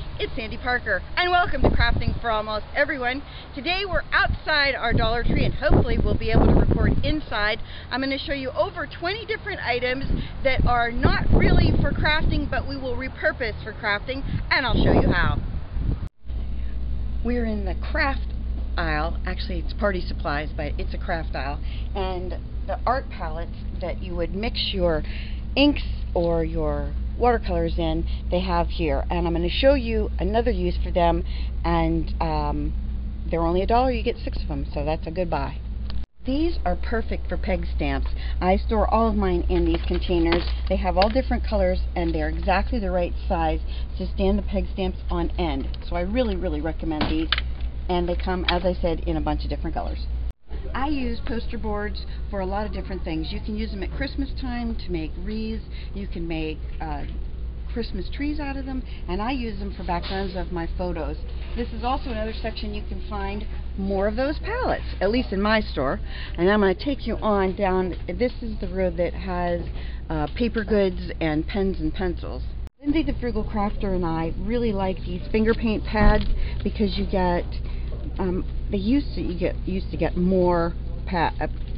Hi, it's Sandy Parker, and welcome to Crafting for Almost Everyone. Today we're outside our Dollar Tree, and hopefully we'll be able to record inside. I'm going to show you over 20 different items that are not really for crafting, but we will repurpose for crafting, and I'll show you how. We're in the craft aisle. Actually, it's party supplies, but it's a craft aisle. And the art palettes that you would mix your inks or your watercolors in, they have here, and I'm going to show you another use for them. And they're only $1, you get 6 of them, so that's a good buy. These are perfect for peg stamps. I store all of mine in these containers. They have all different colors, and they're exactly the right size to stand the peg stamps on end. So I really recommend these, and they come, as I said, in a bunch of different colors. I use poster boards for a lot of different things. You can use them at Christmas time to make wreaths. You can make Christmas trees out of them, and I use them for backgrounds of my photos. This is also another section you can find more of those palettes, at least in my store. And I'm going to take you on down. This is the road that has paper goods and pens and pencils. Lindsay the Frugal Crafter and I really like these finger paint pads because you get you used to get more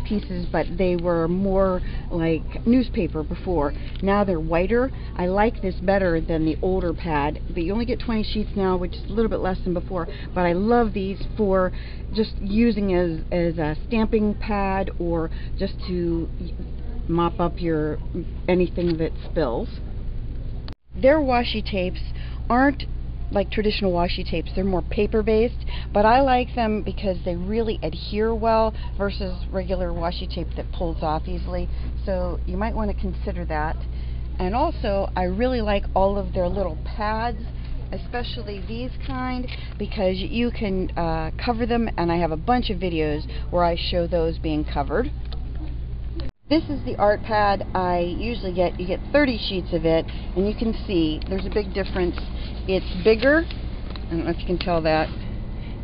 pieces, but they were more like newspaper before. Now they're whiter. I like this better than the older pad, but you only get 20 sheets now, which is a little bit less than before. But I love these for just using as a stamping pad, or just to mop up your anything that spills. Their washi tapes aren't like traditional washi tapes. They're more paper based, but I like them because they really adhere well versus regular washi tape that pulls off easily. So you might want to consider that. And also, I really like all of their little pads, especially these kind, because you can cover them, and I have a bunch of videos where I show those being covered. This is the art pad. I usually get, you get 30 sheets of it, and you can see there's a big difference. It's bigger, I don't know if you can tell that,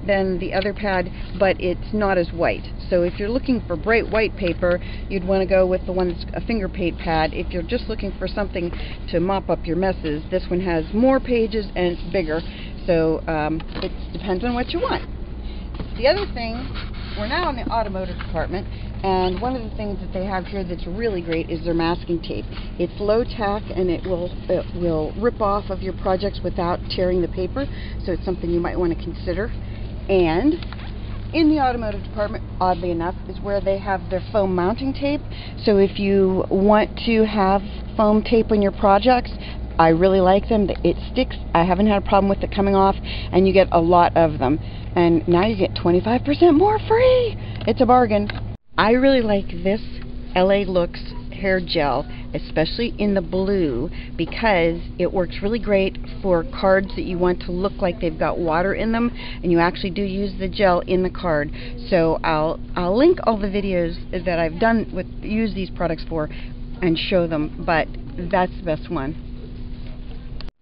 than the other pad, but it's not as white. So if you're looking for bright white paper, you'd want to go with the one that's a finger paint pad. If you're just looking for something to mop up your messes, this one has more pages and it's bigger. So it depends on what you want. The other thing, we're now in the automotive department, and one of the things that they have here that's really great is their masking tape. It's low tack, and it will rip off of your projects without tearing the paper, so it's something you might want to consider. And in the automotive department, oddly enough, is where they have their foam mounting tape. So if you want to have foam tape on your projects, I really like them. It sticks. I haven't had a problem with it coming off, and you get a lot of them. And now you get 25% more free. It's a bargain. I really like this LA Looks hair gel, especially in the blue, because it works really great for cards that you want to look like they've got water in them, and you actually do use the gel in the card. So I'll link all the videos that I've done with use these products for and show them, but that's the best one.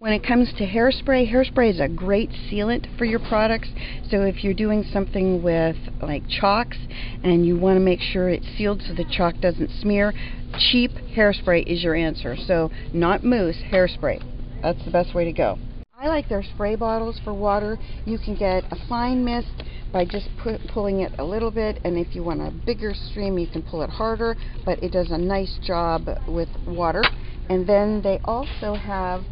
When it comes to hairspray, hairspray is a great sealant for your products. So if you're doing something with like chalks and you want to make sure it's sealed so the chalk doesn't smear, cheap hairspray is your answer. So not mousse, hairspray. That's the best way to go. I like their spray bottles for water. You can get a fine mist by just pulling it a little bit, and if you want a bigger stream, you can pull it harder, but it does a nice job with water. And then they also have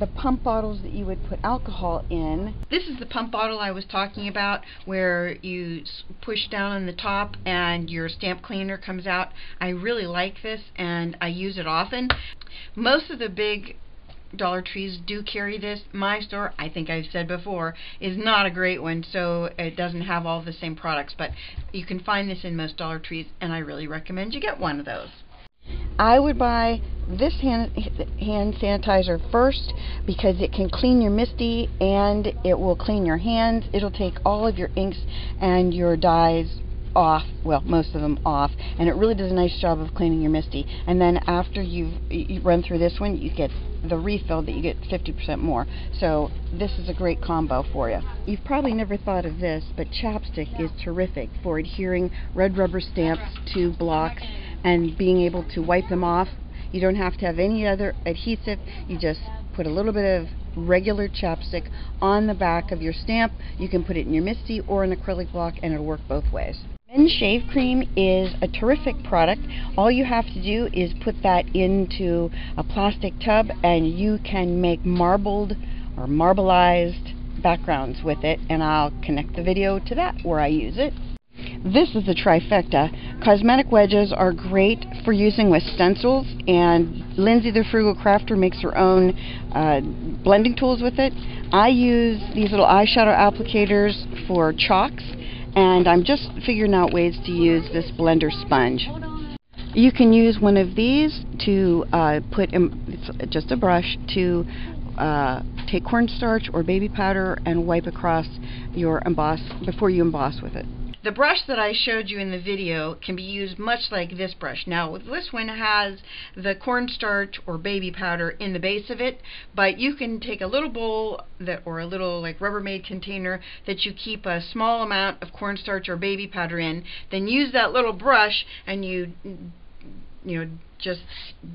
the pump bottles that you would put alcohol in. This is the pump bottle I was talking about, where you push down on the top and your stamp cleaner comes out. I really like this, and I use it often. Most of the big Dollar Trees do carry this. My store, I think I've said before, is not a great one, so it doesn't have all the same products, but you can find this in most Dollar Trees, and I really recommend you get one of those. I would buy this hand sanitizer first, because it can clean your MISTI and it will clean your hands. It'll take all of your inks and your dyes off, well, most of them off, and it really does a nice job of cleaning your MISTI. And then after you run through this one, you get the refill that you get 50% more. So this is a great combo for you. You've probably never thought of this, but chapstick is terrific for adhering red rubber stamps to blocks and being able to wipe them off. You don't have to have any other adhesive. You just put a little bit of regular chapstick on the back of your stamp. You can put it in your MISTI or an acrylic block, and it'll work both ways. Men's Shave Cream is a terrific product. All you have to do is put that into a plastic tub, and you can make marbled or marbleized backgrounds with it, and I'll connect the video to that where I use it. This is the trifecta. Cosmetic wedges are great for using with stencils, and Lindsay the Frugal Crafter makes her own blending tools with it. I use these little eyeshadow applicators for chalks, and I'm just figuring out ways to use this blender sponge. You can use one of these to put in, it's just a brush, to take cornstarch or baby powder and wipe across your emboss before you emboss with it. The brush that I showed you in the video can be used much like this brush. Now this one has the cornstarch or baby powder in the base of it, but you can take a little bowl that, or a little like Rubbermaid container that you keep a small amount of cornstarch or baby powder in, then use that little brush and you know, just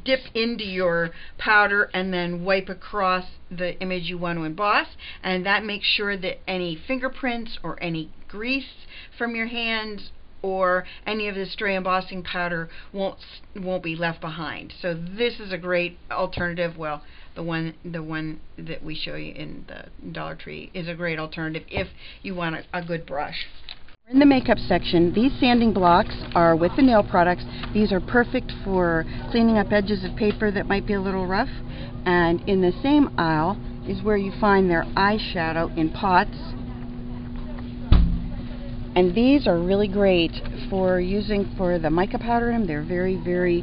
dip into your powder and then wipe across the image you want to emboss, and that makes sure that any fingerprints or any grease from your hands or any of the stray embossing powder won't be left behind. So this is a great alternative. Well, the one that we show you in the Dollar Tree is a great alternative if you want a good brush. In the makeup section, these sanding blocks are with the nail products. These are perfect for cleaning up edges of paper that might be a little rough. And in the same aisle is where you find their eyeshadow in pots. And these are really great for using for the mica powder in them. They're very, very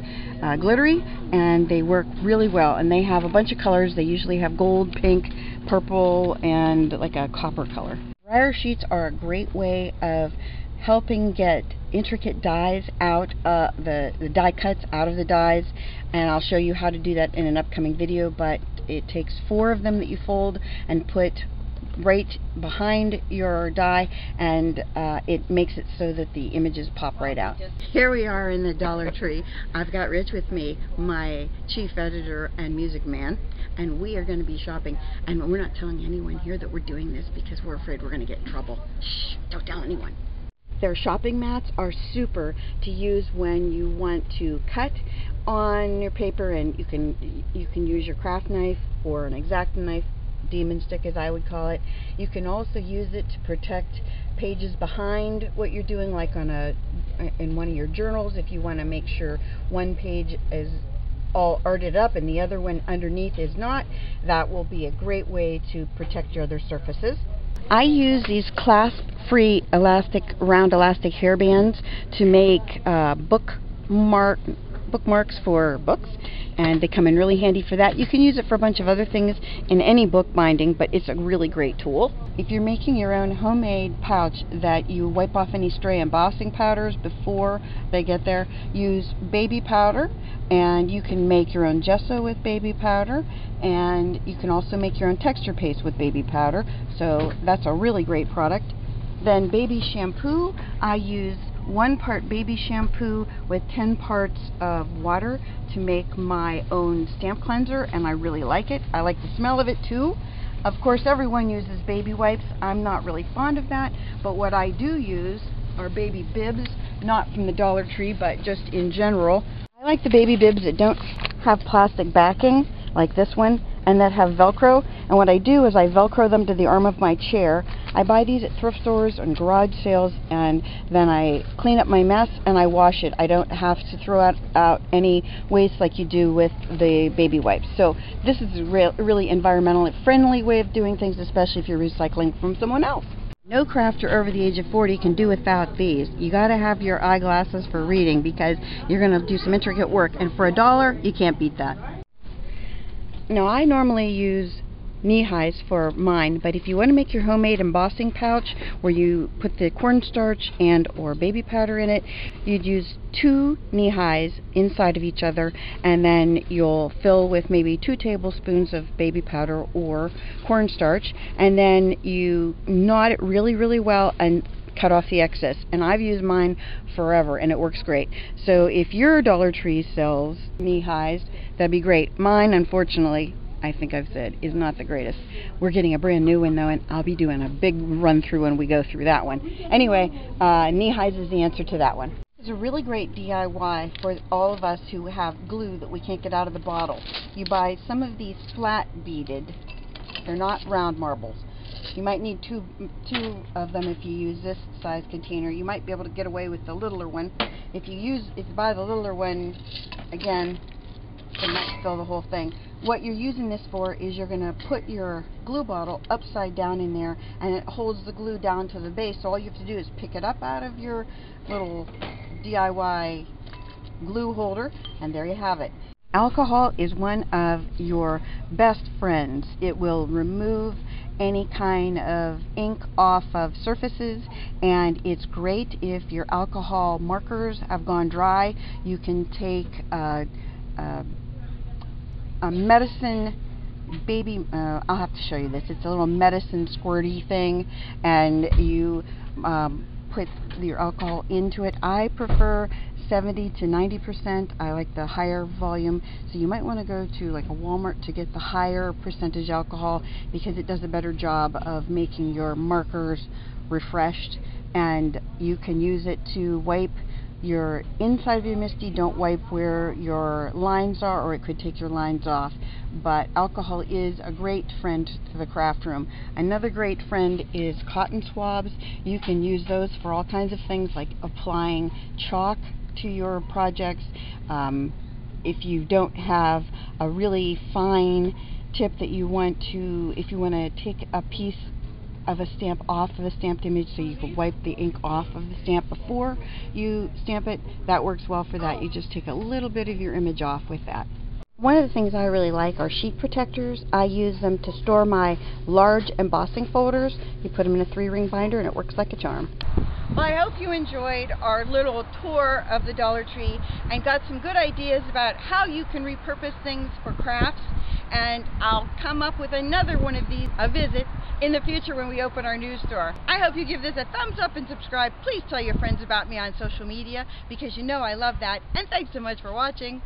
glittery, and they work really well. And they have a bunch of colors. They usually have gold, pink, purple, and like a copper color. Dryer sheets are a great way of helping get intricate dyes out, the die cuts out of the dies, and I'll show you how to do that in an upcoming video, but it takes 4 of them that you fold and put right behind your die, and it makes it so that the images pop right out. Here we are in the Dollar Tree. I've got Rich with me, my chief editor and music man, and we are going to be shopping, and we're not telling anyone here that we're doing this because we're afraid we're going to get in trouble. Shh, don't tell anyone. Their shopping mats are super to use when you want to cut on your paper, and you can use your craft knife or an X-Acto knife, demon stick as I would call it. You can also use it to protect pages behind what you're doing, like in one of your journals, if you want to make sure one page is all arted up and the other one underneath is not. That will be a great way to protect your other surfaces. I use these clasp-free elastic, round elastic hairbands to make bookmarks for books, and they come in really handy for that. You can use it for a bunch of other things in any book binding, but it's a really great tool. If you're making your own homemade pouch that you wipe off any stray embossing powders before they get there, use baby powder, and you can make your own gesso with baby powder, and you can also make your own texture paste with baby powder, so that's a really great product. Then baby shampoo, I use 1 part baby shampoo with 10 parts of water to make my own stamp cleanser, and I really like it. I like the smell of it too. Of course, everyone uses baby wipes. I'm not really fond of that, but what I do use are baby bibs, not from the Dollar Tree, but just in general. I like the baby bibs that don't have plastic backing, like this one, and that have Velcro, and what I do is I Velcro them to the arm of my chair. I buy these at thrift stores and garage sales, and then I clean up my mess and I wash it. I don't have to throw out any waste like you do with the baby wipes. So this is a really environmentally friendly way of doing things, especially if you're recycling from someone else. No crafter over the age of 40 can do without these. You gotta have your eyeglasses for reading because you're gonna do some intricate work, and for $1, you can't beat that. Now I normally use knee-highs for mine, but if you want to make your homemade embossing pouch where you put the cornstarch and or baby powder in it, you'd use 2 knee-highs inside of each other, and then you'll fill with maybe 2 tablespoons of baby powder or cornstarch, and then you knot it really, really well and cut off the excess. And I've used mine forever and it works great. So if your Dollar Tree sells knee-highs, that'd be great. Mine, unfortunately, I think I've said, is not the greatest. We're getting a brand new one, though, and I'll be doing a big run-through when we go through that one. Anyway, knee-highs is the answer to that one. It's a really great DIY for all of us who have glue that we can't get out of the bottle. You buy some of these flat beaded, they're not round marbles. You might need two of them if you use this size container. You might be able to get away with the littler one. If you buy the littler one, again, it might fill the whole thing. What you're using this for is you're going to put your glue bottle upside down in there, and it holds the glue down to the base. So all you have to do is pick it up out of your little DIY glue holder, and there you have it. Alcohol is one of your best friends. It will remove any kind of ink off of surfaces, and it's great if your alcohol markers have gone dry. You can take a medicine baby, I'll have to show you this, it's a little medicine squirty thing, and you put your alcohol into it. I prefer 70% to 90%. I like the higher volume, so you might want to go to like a Walmart to get the higher percentage alcohol, because it does a better job of making your markers refreshed, and you can use it to wipe your inside of your MISTI. Don't wipe where your lines are, or it could take your lines off. But alcohol is a great friend to the craft room. Another great friend is cotton swabs. You can use those for all kinds of things, like applying chalk to your projects. If you don't have a really fine tip that you want to, if you want to take a piece of a stamp off of a stamped image so you can wipe the ink off of the stamp before you stamp it, that works well for that. You just take a little bit of your image off with that. One of the things I really like are sheet protectors. I use them to store my large embossing folders. You put them in a 3-ring binder and it works like a charm. Well, I hope you enjoyed our little tour of the Dollar Tree and got some good ideas about how you can repurpose things for crafts. And I'll come up with another one of these, a visit, in the future when we open our new store. I hope you give this a thumbs up and subscribe. Please tell your friends about me on social media, because you know I love that. And thanks so much for watching.